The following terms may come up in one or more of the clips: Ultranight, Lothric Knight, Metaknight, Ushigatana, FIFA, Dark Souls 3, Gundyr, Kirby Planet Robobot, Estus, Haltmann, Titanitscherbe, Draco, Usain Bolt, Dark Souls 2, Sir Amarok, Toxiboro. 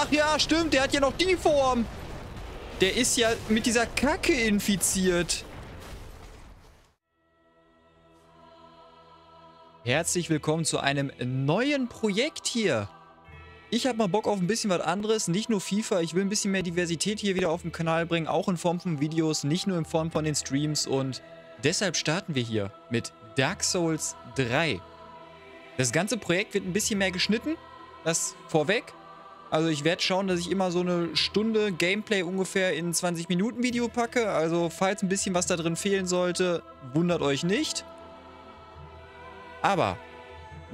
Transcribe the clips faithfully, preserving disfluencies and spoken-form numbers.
Ach ja, stimmt, der hat ja noch die Form. Der ist ja mit dieser Kacke infiziert. Herzlich willkommen zu einem neuen Projekt hier. Ich habe mal Bock auf ein bisschen was anderes, nicht nur FIFA. Ich will ein bisschen mehr Diversität hier wieder auf dem Kanal bringen, auch in Form von Videos, nicht nur in Form von den Streams. Und deshalb starten wir hier mit Dark Souls drei. Das ganze Projekt wird ein bisschen mehr geschnitten, das vorweg. Also ich werde schauen, dass ich immer so eine Stunde Gameplay ungefähr in zwanzig Minuten Video packe. Also falls ein bisschen was da drin fehlen sollte, wundert euch nicht. Aber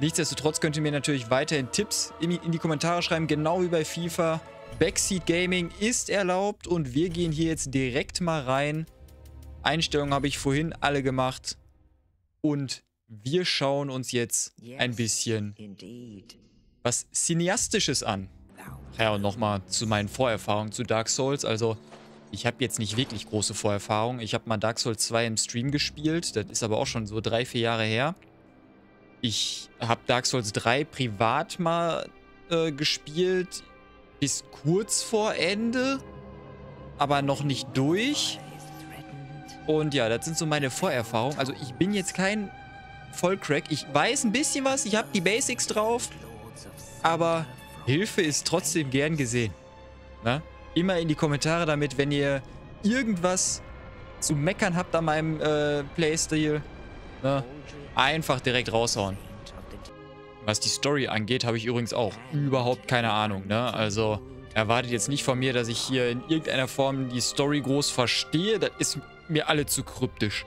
nichtsdestotrotz könnt ihr mir natürlich weiterhin Tipps in die, in die Kommentare schreiben, genau wie bei FIFA. Backseat Gaming ist erlaubt und wir gehen hier jetzt direkt mal rein. Einstellungen habe ich vorhin alle gemacht und wir schauen uns jetzt ein bisschen was Cineastisches an. Ja, und nochmal zu meinen Vorerfahrungen zu Dark Souls. Also ich habe jetzt nicht wirklich große Vorerfahrungen. Ich habe mal Dark Souls zwei im Stream gespielt, das ist aber auch schon so drei, vier Jahre her. Ich habe Dark Souls drei privat mal äh, gespielt, bis kurz vor Ende, aber noch nicht durch. Und ja, das sind so meine Vorerfahrungen. Also ich bin jetzt kein Vollcrack. Ich weiß ein bisschen was, ich habe die Basics drauf, aber Hilfe ist trotzdem gern gesehen. Na? Immer in die Kommentare damit, wenn ihr irgendwas zu meckern habt an meinem äh, Playstyle. Na? Einfach direkt raushauen. Was die Story angeht, habe ich übrigens auch überhaupt keine Ahnung, ne? Also erwartet jetzt nicht von mir, dass ich hier in irgendeiner Form die Story groß verstehe. Das ist mir alle zu kryptisch.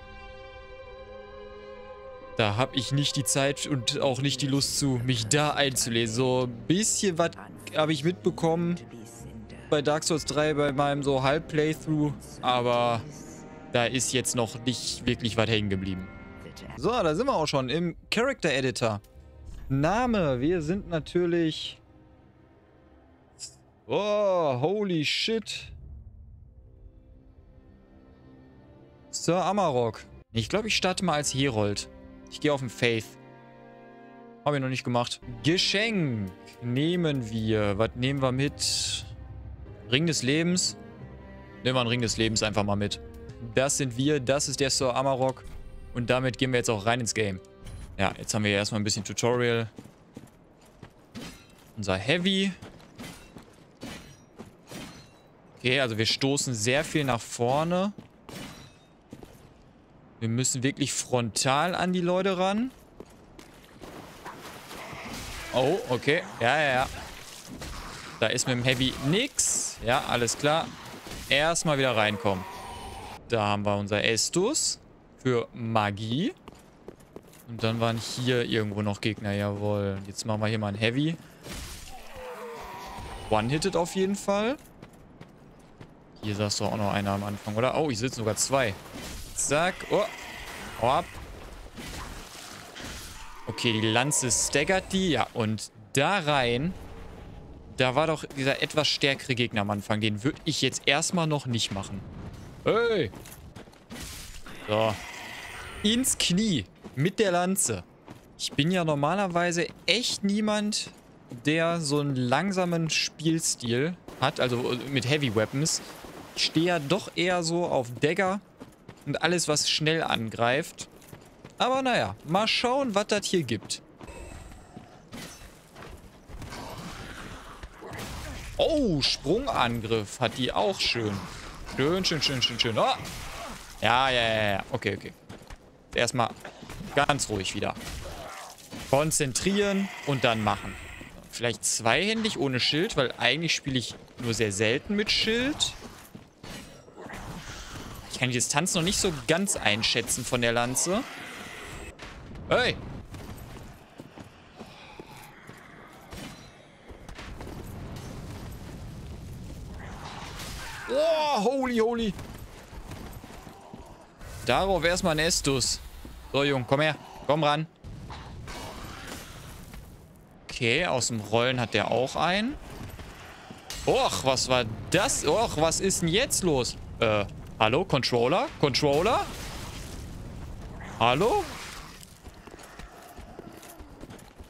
Da habe ich nicht die Zeit und auch nicht die Lust zu, mich da einzulesen. So ein bisschen was habe ich mitbekommen bei Dark Souls drei, bei meinem so Halb-Playthrough. Aber da ist jetzt noch nicht wirklich was hängen geblieben. So, da sind wir auch schon im Character Editor. Name, wir sind natürlich... Oh, holy shit. Sir Amarok. Ich glaube, ich starte mal als Herold. Ich gehe auf den Faith. Habe ich noch nicht gemacht. Geschenk nehmen wir. Was nehmen wir mit? Ring des Lebens. Nehmen wir einen Ring des Lebens einfach mal mit. Das sind wir. Das ist der Sir Amarok. Und damit gehen wir jetzt auch rein ins Game. Ja, jetzt haben wir erstmal ein bisschen Tutorial. Unser Heavy. Okay, also wir stoßen sehr viel nach vorne. Wir müssen wirklich frontal an die Leute ran. Oh, okay. Ja, ja, ja. Da ist mit dem Heavy nix. Ja, alles klar. Erstmal wieder reinkommen. Da haben wir unser Estus. Für Magie. Und dann waren hier irgendwo noch Gegner. Jawohl. Jetzt machen wir hier mal ein Heavy. One-hitted auf jeden Fall. Hier saß doch auch noch einer am Anfang, oder? Oh, hier sitzen sogar zwei. Zack. Oh. Hau ab. Okay, die Lanze staggert die. Ja, und da rein. Da war doch dieser etwas stärkere Gegner am Anfang. Den würde ich jetzt erstmal noch nicht machen. Hey! So. Ins Knie. Mit der Lanze. Ich bin ja normalerweise echt niemand, der so einen langsamen Spielstil hat. Also mit Heavy Weapons. Ich stehe ja doch eher so auf Dagger und alles, was schnell angreift. Aber naja, mal schauen, was das hier gibt. Oh, Sprungangriff hat die auch schön. Schön, schön, schön, schön, schön. Oh! Ja, ja, ja, ja. Okay, okay. Erstmal ganz ruhig wieder. Konzentrieren und dann machen. Vielleicht zweihändig ohne Schild, weil eigentlich spiele ich nur sehr selten mit Schild. Ich kann die Distanz noch nicht so ganz einschätzen von der Lanze. Hey! Oh, holy, holy! Darauf erstmal ein Estus. So, Junge, komm her. Komm ran. Okay, aus dem Rollen hat der auch einen. Och, was war das? Och, was ist denn jetzt los? Äh, hallo, Controller? Controller? Hallo?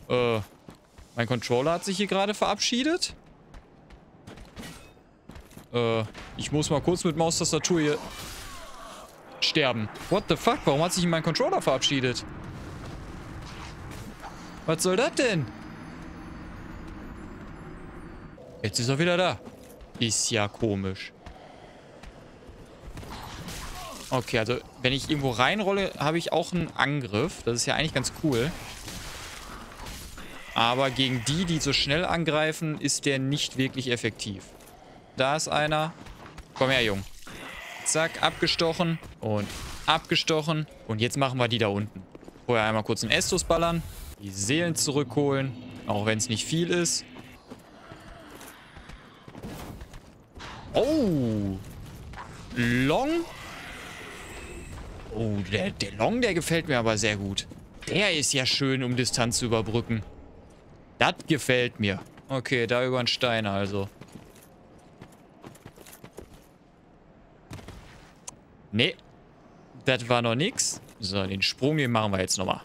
Äh, mein Controller hat sich hier gerade verabschiedet. Äh, ich muss mal kurz mit Maustastatur hier sterben. What the fuck? Warum hat sich mein Controller verabschiedet? Was soll das denn? Jetzt ist er wieder da. Ist ja komisch. Okay, also wenn ich irgendwo reinrolle, habe ich auch einen Angriff. Das ist ja eigentlich ganz cool. Aber gegen die, die so schnell angreifen, ist der nicht wirklich effektiv. Da ist einer. Komm her, Junge. Zack, abgestochen und abgestochen. Und jetzt machen wir die da unten. Vorher einmal kurz einen Estus ballern. Die Seelen zurückholen, auch wenn es nicht viel ist. Oh. Long. Oh, der, der Long, der gefällt mir aber sehr gut. Der ist ja schön, um Distanz zu überbrücken. Das gefällt mir. Okay, da über einen Stein also. Nee. Das war noch nix. So, den Sprung, den machen wir jetzt nochmal.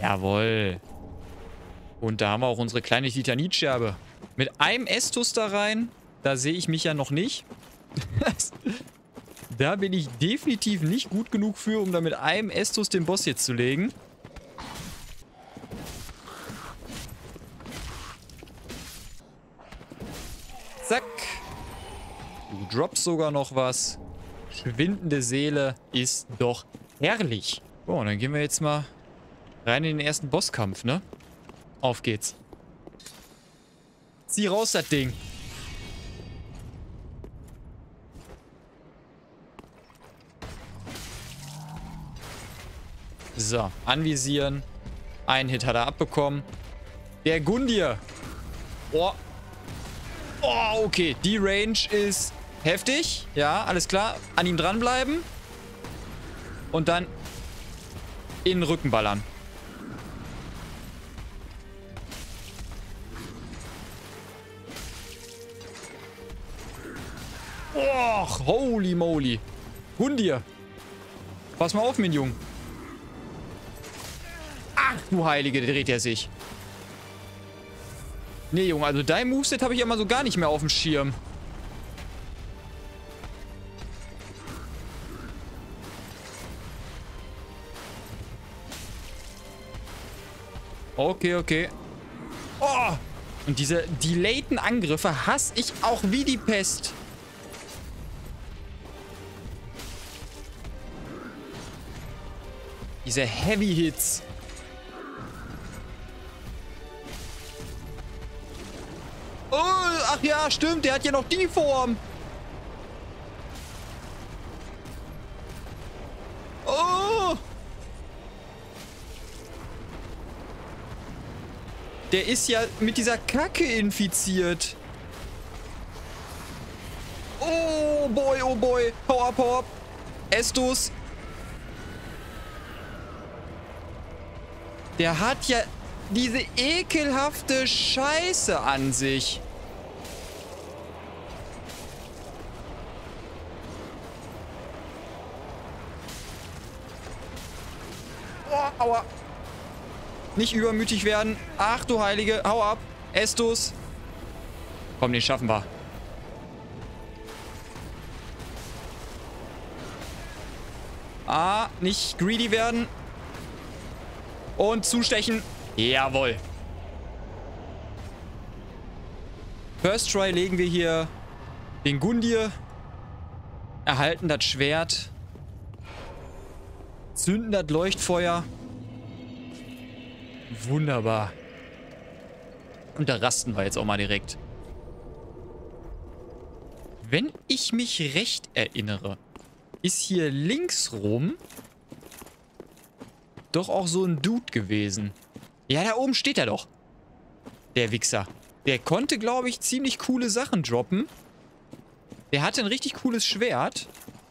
Jawohl. Und da haben wir auch unsere kleine Titanitscherbe. Mit einem Estus da rein. Da sehe ich mich ja noch nicht. Da bin ich definitiv nicht gut genug für, um da mit einem Estus den Boss jetzt zu legen. Zack. Du droppst sogar noch was. Schwindende Seele ist doch herrlich. So, dann gehen wir jetzt mal rein in den ersten Bosskampf, ne? Auf geht's. Zieh raus, das Ding. So, anvisieren. Einen Hit hat er abbekommen. Der Gundyr. Oh. Oh, okay. Die Range ist heftig. Ja, alles klar. An ihm dranbleiben. Und dann in den Rücken ballern. Och, holy moly. Gundyr. Pass mal auf, mein Junge. Du Heilige, dreht er sich. Nee, Junge, also dein Moveset habe ich ja mal so gar nicht mehr auf dem Schirm. Okay, okay. Oh! Und diese delayten Angriffe hasse ich auch wie die Pest. Diese Heavy Hits. Ach ja, stimmt, der hat ja noch die Form. Oh! Der ist ja mit dieser Kacke infiziert. Oh boy, oh boy. Hau ab, hau ab. Estus. Der hat ja diese ekelhafte Scheiße an sich. Aua. Nicht übermütig werden. Ach du Heilige. Hau ab. Estus. Komm, den schaffen wir. Ah, nicht greedy werden. Und zustechen. Jawohl. First Try legen wir hier den Gundyr. Erhalten das Schwert. Zünden das Leuchtfeuer. Wunderbar. Und da rasten wir jetzt auch mal direkt. Wenn ich mich recht erinnere, ist hier links rum doch auch so ein Dude gewesen. Ja, da oben steht er doch. Der Wichser. Der konnte, glaube ich, ziemlich coole Sachen droppen. Der hatte ein richtig cooles Schwert.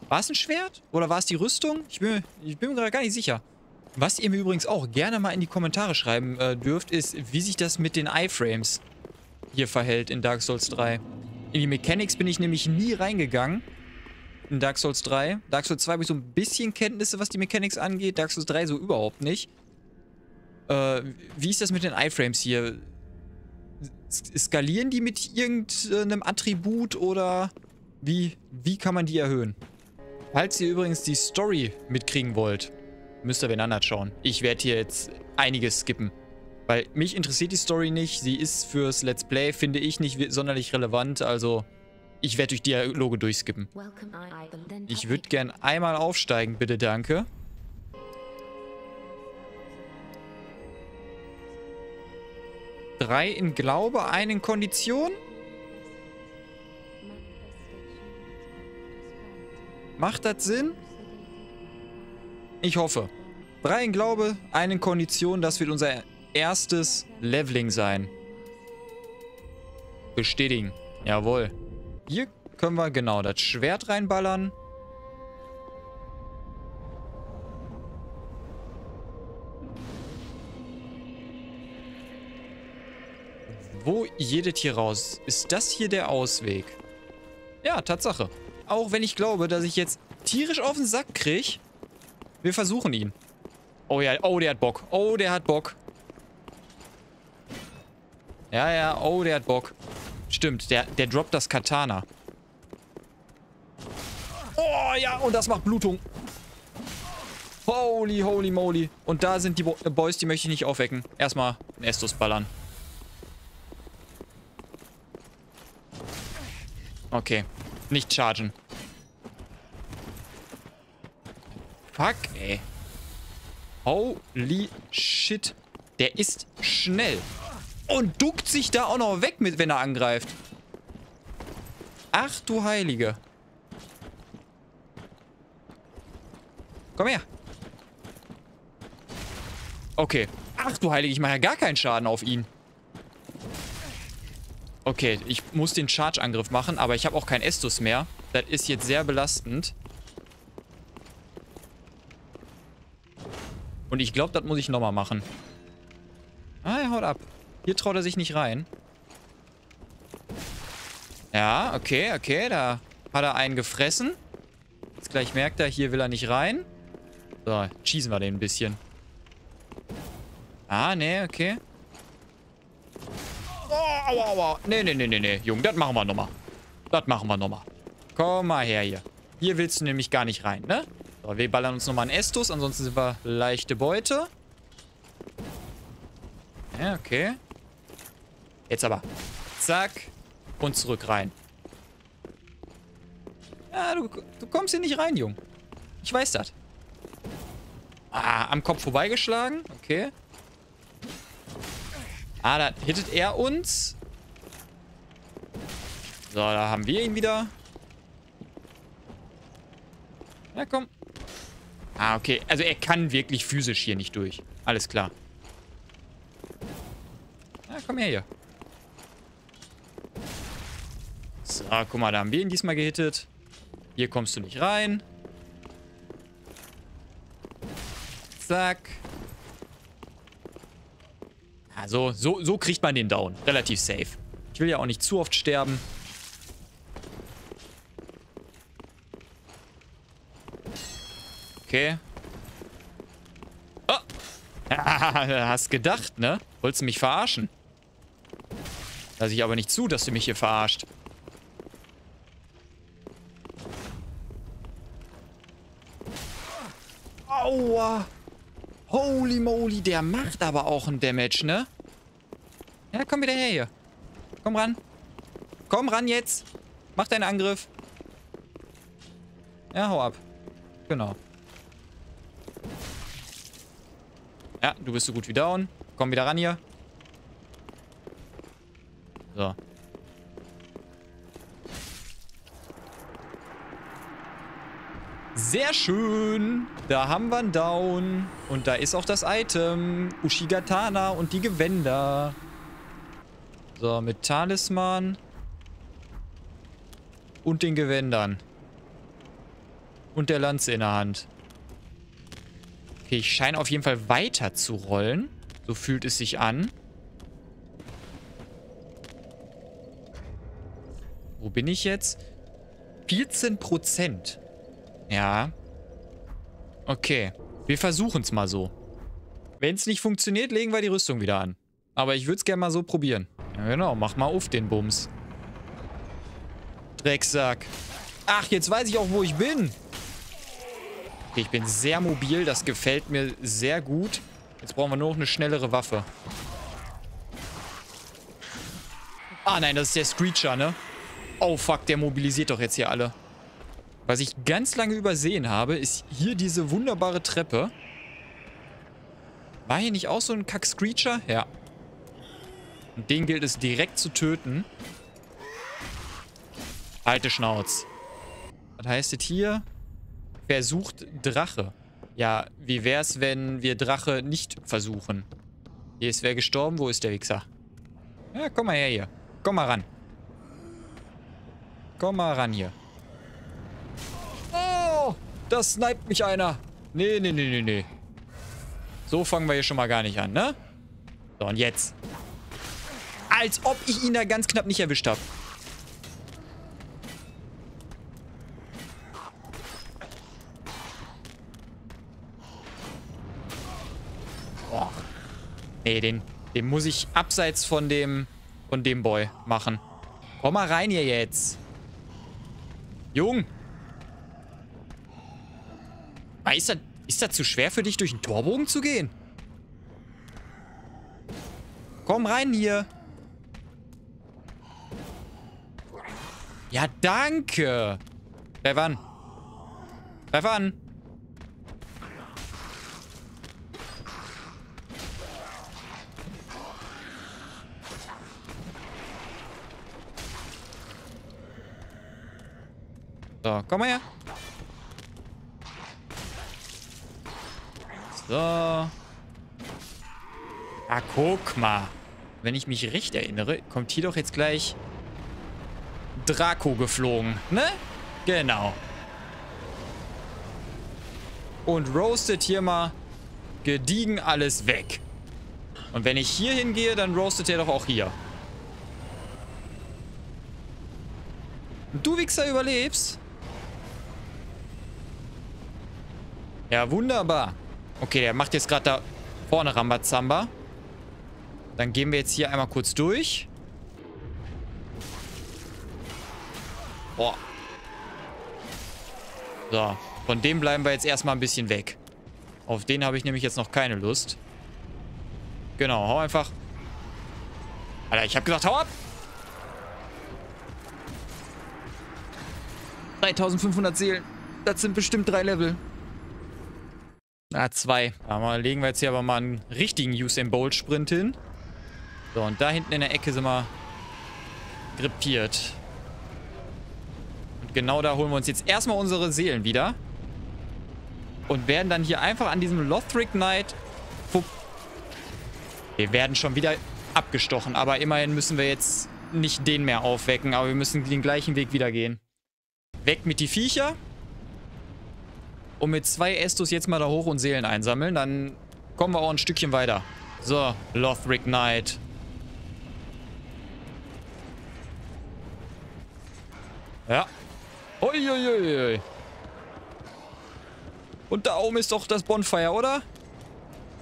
War es ein Schwert? Oder war es die Rüstung? Ich bin, ich bin mir gerade gar nicht sicher. Was ihr mir übrigens auch gerne mal in die Kommentare schreiben äh, dürft, ist, wie sich das mit den Iframes hier verhält in Dark Souls drei. In die Mechanics bin ich nämlich nie reingegangen. In Dark Souls drei. Dark Souls zwei habe ich so ein bisschen Kenntnisse, was die Mechanics angeht. Dark Souls drei so überhaupt nicht. Äh, wie ist das mit den Iframes hier? skalieren die mit irgendeinem Attribut oder wie, wie kann man die erhöhen? Falls ihr übrigens die Story mitkriegen wollt, müsst ihr wen anders schauen. Ich werde hier jetzt einiges skippen. Weil mich interessiert die Story nicht. Sie ist fürs Let's Play, finde ich, nicht sonderlich relevant. Also ich werde durch Dialoge durchskippen. Ich würde gern einmal aufsteigen, bitte, danke. Drei in Glaube, einen in Kondition. Macht das Sinn? Ich hoffe. Drei in Glaube, einen in Kondition. Das wird unser erstes Leveling sein. Bestätigen. Jawohl. Hier können wir genau das Schwert reinballern. Wo jedes hier raus? Ist das hier der Ausweg? Ja, Tatsache. Auch wenn ich glaube, dass ich jetzt tierisch auf den Sack kriege. Wir versuchen ihn. Oh ja, oh, der hat Bock. Oh, der hat Bock. Ja, ja, oh, der hat Bock. Stimmt, der, der droppt das Katana. Oh ja, und das macht Blutung. Holy, holy moly. Und da sind die Bo Boys, die möchte ich nicht aufwecken. Erstmal einen Estus ballern. Okay. Nicht chargen. Fuck, ey. Holy shit. Der ist schnell. Und duckt sich da auch noch weg, mit, wenn er angreift. Ach du Heilige. Komm her. Okay. Ach du Heilige, ich mache ja gar keinen Schaden auf ihn. Okay, ich muss den Charge-Angriff machen, aber ich habe auch keinen Estus mehr. Das ist jetzt sehr belastend. Und ich glaube, das muss ich nochmal machen. Ah, er haut ab. Hier traut er sich nicht rein. Ja, okay, okay. Da hat er einen gefressen. Jetzt gleich merkt er, hier will er nicht rein. So, schießen wir den ein bisschen. Ah, nee, okay. Oh, aua, aua. Nee, nee, nee, nee, nee. Junge, das machen wir nochmal. Das machen wir nochmal. Komm mal her hier. Hier willst du nämlich gar nicht rein, ne? So, wir ballern uns nochmal einen Estus. Ansonsten sind wir leichte Beute. Ja, okay. Jetzt aber. Zack. Und zurück rein. Ja, du, du kommst hier nicht rein, Junge. Ich weiß das. Ah, am Kopf vorbeigeschlagen. Okay. Ah, da hittet er uns. So, da haben wir ihn wieder. Ja, komm. Ah, okay. Also er kann wirklich physisch hier nicht durch. Alles klar. Ja, komm her hier. So, guck mal, da haben wir ihn diesmal gehittet. Hier kommst du nicht rein. Zack. Also, so, so kriegt man den down. Relativ safe. Ich will ja auch nicht zu oft sterben. Okay. Oh! Hast gedacht, ne? Wolltest du mich verarschen? Lass ich aber nicht zu, dass du mich hier verarscht. Aua! Holy moly, der macht aber auch einen Damage, ne? Ja, komm wieder her hier. Komm ran. Komm ran jetzt. Mach deinen Angriff. Ja, hau ab. Genau. Ja, du bist so gut wie down. Komm wieder ran hier. So. Sehr schön. Da haben wir einen Down. Und da ist auch das Item. Ushigatana und die Gewänder. So, mit Talisman. Und den Gewändern. Und der Lanze in der Hand. Okay, ich scheine auf jeden Fall weiter zu rollen. So fühlt es sich an. Wo bin ich jetzt? vierzehn Prozent. Ja. Okay. Wir versuchen es mal so. Wenn es nicht funktioniert, legen wir die Rüstung wieder an. Aber ich würde es gerne mal so probieren. Ja, genau. Mach mal auf den Bums. Drecksack. Ach, jetzt weiß ich auch, wo ich bin. Okay, ich bin sehr mobil. Das gefällt mir sehr gut. Jetzt brauchen wir nur noch eine schnellere Waffe. Ah, nein, das ist der Screecher, ne? Oh, fuck, der mobilisiert doch jetzt hier alle. Was ich ganz lange übersehen habe, ist hier diese wunderbare Treppe. War hier nicht auch so ein Kack-Screecher? Ja. Und den gilt es direkt zu töten. Alte Schnauz. Was heißt das hier? Versucht Drache. Ja, wie wär's, wenn wir Drache nicht versuchen? Hier ist wer gestorben. Wo ist der Wichser? Ja, komm mal her hier. Komm mal ran. Komm mal ran hier. Oh, da sniped mich einer. Nee, nee, nee, nee, nee. So fangen wir hier schon mal gar nicht an, ne? So, und jetzt. Als ob ich ihn da ganz knapp nicht erwischt habe. Nee, den, den muss ich abseits von dem, von dem Boy machen. Komm mal rein hier jetzt. Jung. Ist das, ist das zu schwer für dich, durch den Torbogen zu gehen? Komm rein hier. Ja, danke. Greif an. Greif an. So, komm mal her. So. Ah, guck mal. Wenn ich mich recht erinnere, kommt hier doch jetzt gleich Draco geflogen, ne? Genau. Und roastet hier mal gediegen alles weg. Und wenn ich hier hingehe, dann roastet er doch auch hier. Und du, Wichser, überlebst? Ja, wunderbar. Okay, der macht jetzt gerade da vorne Rambazamba. Dann gehen wir jetzt hier einmal kurz durch. Boah. So, von dem bleiben wir jetzt erstmal ein bisschen weg. Auf den habe ich nämlich jetzt noch keine Lust. Genau, hau einfach. Alter, ich habe gesagt, hau ab! dreitausendfünfhundert Seelen. Das sind bestimmt drei Level. Ah, zwei. Da legen wir jetzt hier aber mal einen richtigen Usain Bolt Sprint hin. So, und da hinten in der Ecke sind wir grippiert. Und genau da holen wir uns jetzt erstmal unsere Seelen wieder. Und werden dann hier einfach an diesem Lothric Knight... Wir werden schon wieder abgestochen. Aber immerhin müssen wir jetzt nicht den mehr aufwecken. Aber wir müssen den gleichen Weg wieder gehen. Weg mit die Viecher. Und mit zwei Estus jetzt mal da hoch und Seelen einsammeln. Dann kommen wir auch ein Stückchen weiter. So, Lothric Knight. Ja. Uiuiui. Und da oben ist doch das Bonfire, oder?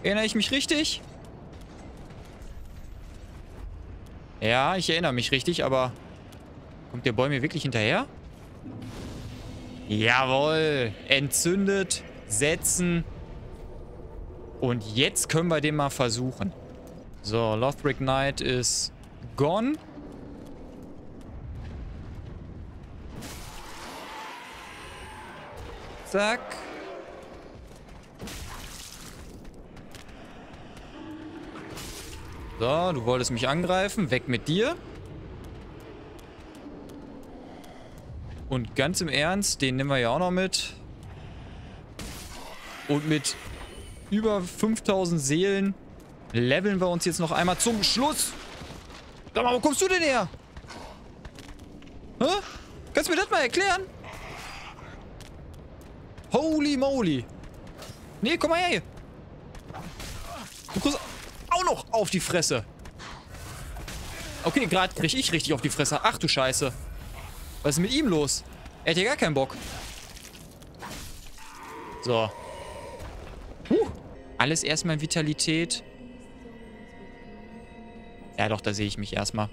Erinnere ich mich richtig? Ja, ich erinnere mich richtig, aber... Kommt der Bäume wirklich hinterher? Jawohl. Entzündet. Setzen. Und jetzt können wir den mal versuchen. So, Lothric Knight ist gone. Zack. So, du wolltest mich angreifen. Weg mit dir. Und ganz im Ernst, den nehmen wir ja auch noch mit. Und mit über fünftausend Seelen leveln wir uns jetzt noch einmal zum Schluss. Sag mal, wo kommst du denn her? Hä? Kannst du mir das mal erklären? Holy moly. Nee, komm mal her hier. Du kriegst auch noch auf die Fresse. Okay, gerade krieg ich richtig auf die Fresse. Ach du Scheiße. Was ist mit ihm los? Er hat ja gar keinen Bock. So. Huh. Alles erstmal in Vitalität. Ja doch, da sehe ich mich erstmal.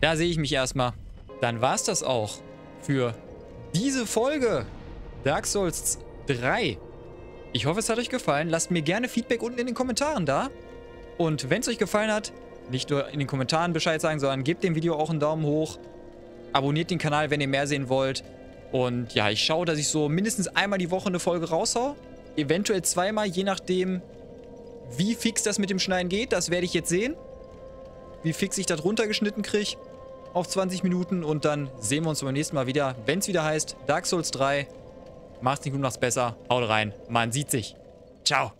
Da sehe ich mich erstmal. Dann war es das auch für diese Folge Dark Souls drei. Ich hoffe, es hat euch gefallen. Lasst mir gerne Feedback unten in den Kommentaren da. Und wenn es euch gefallen hat, nicht nur in den Kommentaren Bescheid sagen, sondern gebt dem Video auch einen Daumen hoch. Abonniert den Kanal, wenn ihr mehr sehen wollt. Und ja, ich schaue, dass ich so mindestens einmal die Woche eine Folge raushaue. Eventuell zweimal, je nachdem, wie fix das mit dem Schneiden geht. Das werde ich jetzt sehen. Wie fix ich das runtergeschnitten kriege auf zwanzig Minuten. Und dann sehen wir uns beim nächsten Mal wieder, wenn es wieder heißt Dark Souls drei. Macht's nicht gut, macht's besser. Haut rein. Man sieht sich. Ciao.